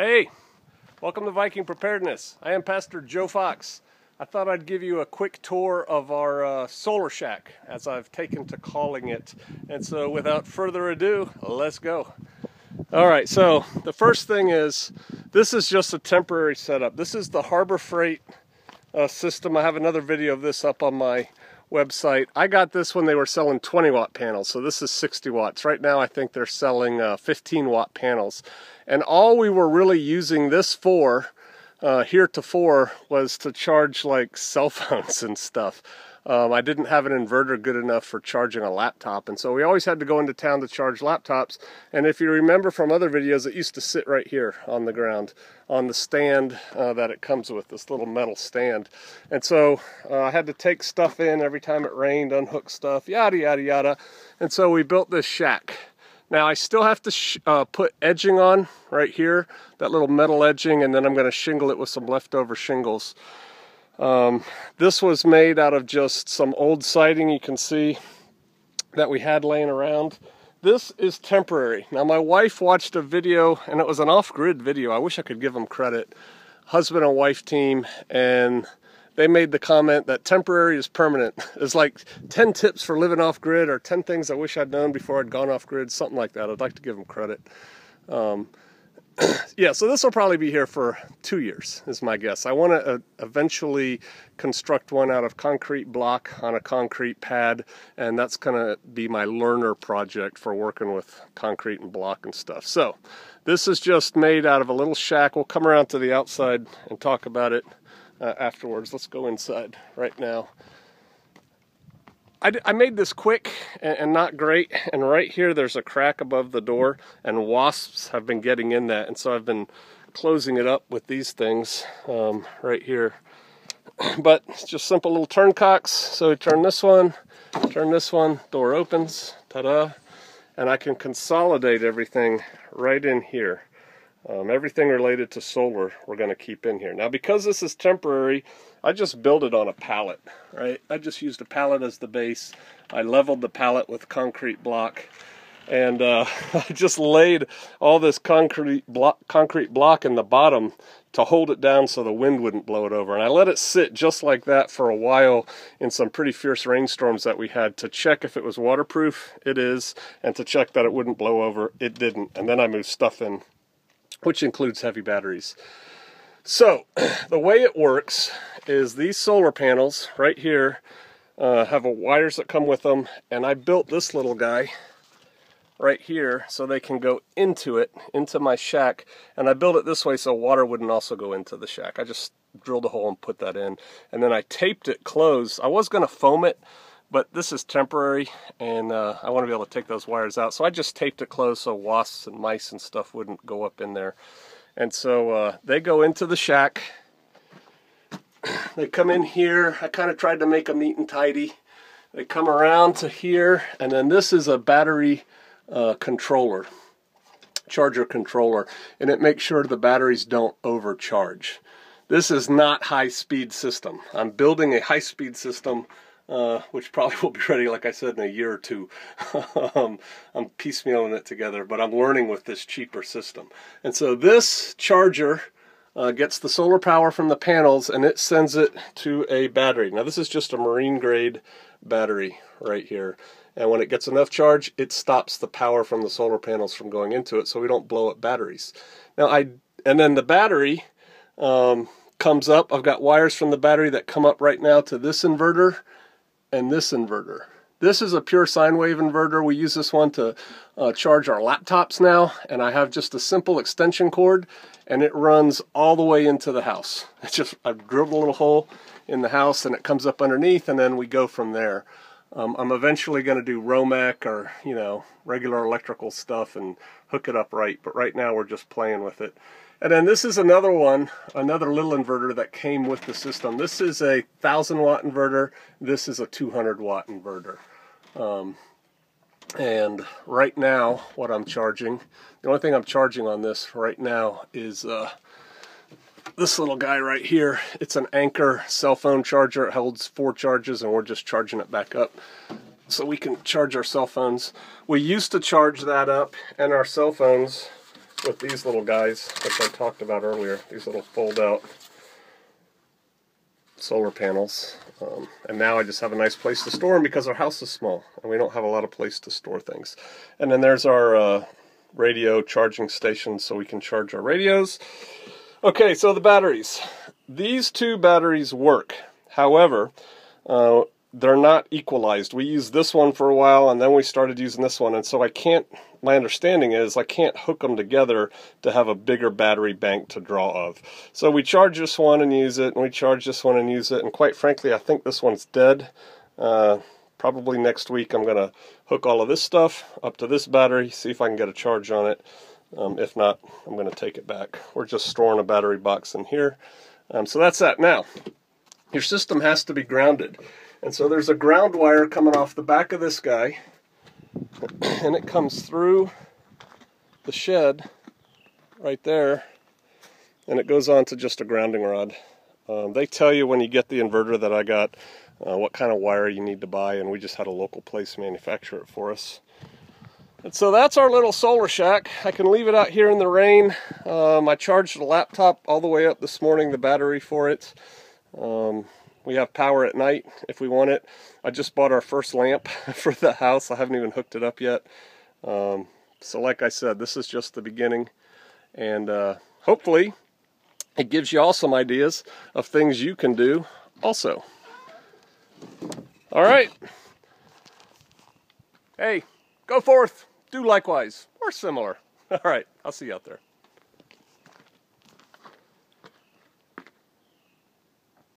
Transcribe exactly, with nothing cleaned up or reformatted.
Hey, welcome to Viking Preparedness. I am Pastor Joe Fox. I thought I'd give you a quick tour of our uh, solar shack, as I've taken to calling it. And so without further ado, let's go. All right, so the first thing is, this is just a temporary setup. This is the Harbor Freight uh, system. I have another video of this up on my website. I got this when they were selling twenty watt panels, so this is sixty watts. Right now I think they're selling uh, fifteen watt panels. And all we were really using this for, uh, heretofore, was to charge like cell phones and stuff. Um, I didn't have an inverter good enough for charging a laptop, and so we always had to go into town to charge laptops. And if you remember from other videos, it used to sit right here on the ground, on the stand uh, that it comes with, this little metal stand. And so uh, I had to take stuff in every time it rained, unhook stuff, yada, yada, yada. And so we built this shack. Now I still have to sh uh, put edging on right here, that little metal edging, and then I'm going to shingle it with some leftover shingles. Um, this was made out of just some old siding you can see that we had laying around. This is temporary. Now my wife watched a video, and it was an off-grid video. I wish I could give them credit. Husband and wife team, and they made the comment that temporary is permanent. It's like ten tips for living off-grid, or ten things I wish I'd known before I'd gone off-grid, something like that. I'd like to give them credit. Um, Yeah, so this will probably be here for two years, is my guess. I want to uh, eventually construct one out of concrete block on a concrete pad, and that's going to be my learner project for working with concrete and block and stuff. So this is just made out of a little shack. We'll come around to the outside and talk about it uh, afterwards. Let's go inside right now. I, I made this quick and, and not great, and right here there's a crack above the door, and wasps have been getting in that, and so I've been closing it up with these things um, right here. But it's just simple little turncocks. So we turn this one, turn this one, door opens, ta-da, and I can consolidate everything right in here. Um, everything related to solar we're going to keep in here. Now, because this is temporary, I just built it on a pallet, right? I just used a pallet as the base. I leveled the pallet with concrete block, and uh, I just laid all this concrete block, concrete block in the bottom to hold it down so the wind wouldn't blow it over. And I let it sit just like that for a while in some pretty fierce rainstorms that we had, to check if it was waterproof. It is. And to check that it wouldn't blow over. It didn't. And then I moved stuff in, which includes heavy batteries. So the way it works is these solar panels right here uh, have a wires that come with them, and I built this little guy right here so they can go into it, into my shack. And I built it this way so water wouldn't also go into the shack. I just drilled a hole and put that in, and then I taped it closed. I was going to foam it, but this is temporary, and uh, I want to be able to take those wires out. So I just taped it closed so wasps and mice and stuff wouldn't go up in there. And so uh, they go into the shack. They come in here. I kind of tried to make them neat and tidy. They come around to here, and then this is a battery uh, controller, charger controller, and it makes sure the batteries don't overcharge. This is not high-speed system. I'm building a high-speed system, Uh, which probably will be ready, like I said, in a year or two. um, I'm piecemealing it together, but I'm learning with this cheaper system. And so this charger uh, gets the solar power from the panels, and it sends it to a battery. Now this is just a marine grade battery right here. And when it gets enough charge, it stops the power from the solar panels from going into it, so we don't blow up batteries. Now I, and then the battery um, comes up. I've got wires from the battery that come up right now to this inverter and this inverter. This is a pure sine wave inverter. We use this one to uh, charge our laptops now, and I have just a simple extension cord, and it runs all the way into the house. It's just, I've drilled a little hole in the house, and it comes up underneath, and then we go from there. Um, I'm eventually going to do R O M A C, or, you know, regular electrical stuff, and hook it up right, but right now we're just playing with it. And then this is another one, another little inverter that came with the system. This is a one thousand watt inverter. This is a two hundred watt inverter. Um, and right now, what I'm charging, the only thing I'm charging on this right now is uh, this little guy right here. It's an Anchor cell phone charger. It holds four charges, and we're just charging it back up so we can charge our cell phones. We used to charge that up and our cell phones with these little guys, which I talked about earlier, these little fold-out solar panels. Um, and now I just have a nice place to store them because our house is small and we don't have a lot of place to store things. And then there's our uh, radio charging station so we can charge our radios. Okay, so the batteries. These two batteries work. However, uh, they're not equalized. We used this one for a while and then we started using this one, and so I can't, my understanding is I can't hook them together to have a bigger battery bank to draw of. So we charge this one and use it, and we charge this one and use it, and quite frankly I think this one's dead. Uh, probably next week I'm gonna hook all of this stuff up to this battery, see if I can get a charge on it. Um, if not, I'm gonna take it back. We're just storing a battery box in here. Um, so that's that. Now, your system has to be grounded. And so there's a ground wire coming off the back of this guy, and it comes through the shed right there, and it goes on to just a grounding rod. Um, they tell you when you get the inverter that I got uh, what kind of wire you need to buy, and we just had a local place manufacture it for us. And so that's our little solar shack. I can leave it out here in the rain. Um, I charged the laptop all the way up this morning, the battery for it. Um, We have power at night if we want it. I just bought our first lamp for the house. I haven't even hooked it up yet. Um, so like I said, this is just the beginning. And uh, hopefully it gives you all some ideas of things you can do also. All right. Hey, go forth. Do likewise or similar. All right. I'll see you out there.